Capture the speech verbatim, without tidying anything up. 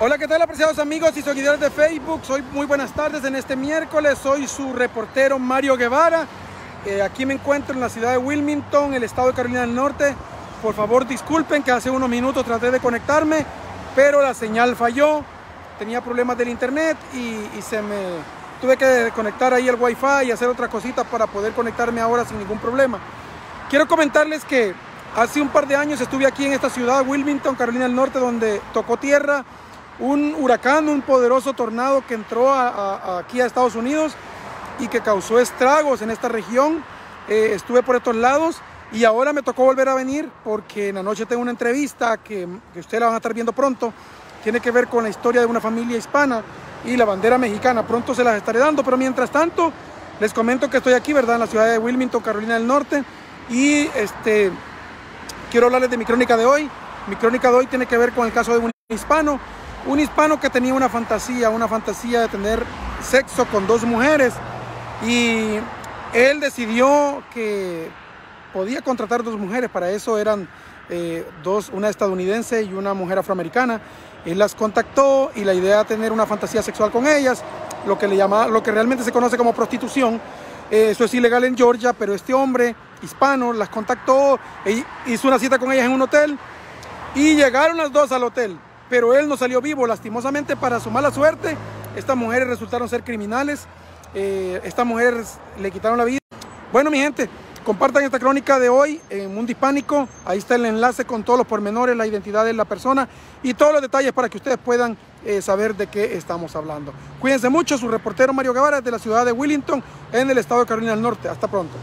Hola, ¿qué tal, apreciados amigos y seguidores de Facebook? Soy muy buenas tardes en este miércoles. Soy su reportero Mario Guevara. Eh, aquí me encuentro en la ciudad de Wilmington, el estado de Carolina del Norte. Por favor, disculpen que hace unos minutos traté de conectarme, pero la señal falló. Tenía problemas del internet y, y se me... tuve que conectar ahí el wifi y hacer otras cositas para poder conectarme ahora sin ningún problema. Quiero comentarles que hace un par de años estuve aquí en esta ciudad, Wilmington, Carolina del Norte, donde tocó tierra un huracán, un poderoso tornado que entró a, a, aquí a Estados Unidos y que causó estragos en esta región. Eh, estuve por estos lados y ahora me tocó volver a venir porque en la noche tengo una entrevista que, que ustedes la van a estar viendo pronto. Tiene que ver con la historia de una familia hispana y la bandera mexicana. Pronto se las estaré dando, pero mientras tanto les comento que estoy aquí, ¿verdad?, en la ciudad de Wilmington, Carolina del Norte, y este, quiero hablarles de mi crónica de hoy. Mi crónica de hoy tiene que ver con el caso de un hispano. Un hispano que tenía una fantasía, una fantasía de tener sexo con dos mujeres, y él decidió que podía contratar dos mujeres. Para eso eran eh, dos, una estadounidense y una mujer afroamericana. Él las contactó y la idea de tener una fantasía sexual con ellas, lo que, le llama, lo que realmente se conoce como prostitución. Eh, eso es ilegal en Georgia, pero este hombre hispano las contactó, e hizo una cita con ellas en un hotel y llegaron las dos al hotel. Pero él no salió vivo, lastimosamente. Para su mala suerte, estas mujeres resultaron ser criminales. Eh, estas mujeres le quitaron la vida. Bueno, mi gente, compartan esta crónica de hoy en Mundo Hispánico. Ahí está el enlace con todos los pormenores, la identidad de la persona y todos los detalles para que ustedes puedan eh, saber de qué estamos hablando. Cuídense mucho. Su reportero Mario Guevara, de la ciudad de Wilmington, en el estado de Carolina del Norte. Hasta pronto.